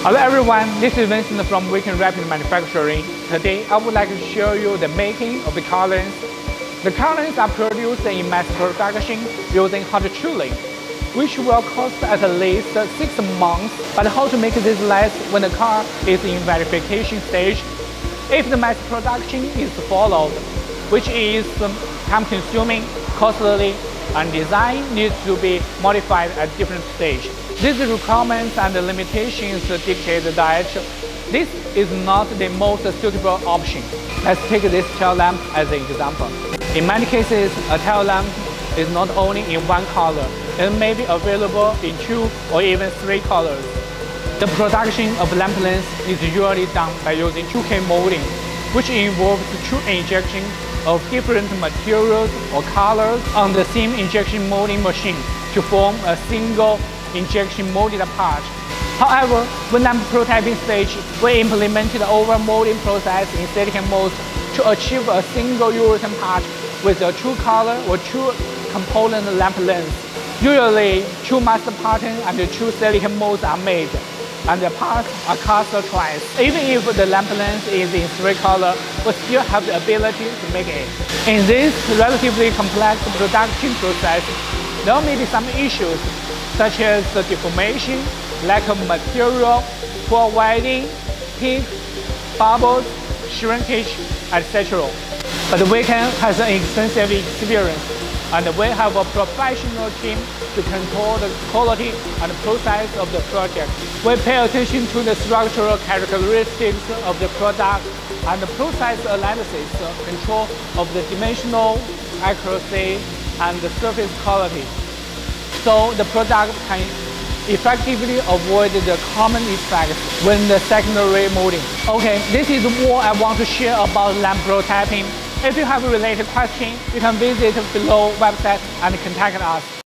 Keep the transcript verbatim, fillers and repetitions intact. Hello everyone, this is Vincent from Wicked Rapid Manufacturing. Today I would like to show you the making of the cowlings. The cowlings are produced in mass production using hot chilling, which will cost at least six months. But how to make this last when the car is in verification stage? If the mass production is followed, which is time-consuming, costly, and design needs to be modified at different stages. These requirements and limitations dictate that this is not the most suitable option. Let's take this tail lamp as an example. In many cases, a tail lamp is not only in one color, it may be available in two or even three colors. The production of lamp lengths is usually done by using two K molding, which involves two injections of different materials or colors on the same injection molding machine to form a single injection molded part. However, when I'm prototyping stage, we implemented the over-molding process in silicon molds to achieve a single urethane part with a two color or two component lamp length. Usually, two master patterns and two silicon molds are made, and the parts are cast twice. Even if the lamp length is in three color, we still have the ability to make it. In this relatively complex production process, there may be some issues, such as the deformation, lack of material, poor welding, peaks, bubbles, shrinkage, et cetera. But WayKen has an extensive experience, and we have a professional team to control the quality and process of the project. We pay attention to the structural characteristics of the product and the process analysis, control of the dimensional accuracy and the surface quality, so the product can effectively avoid the common effects when the secondary molding. Okay, this is what I want to share about lamp prototyping. If you have a related question, you can visit below website and contact us.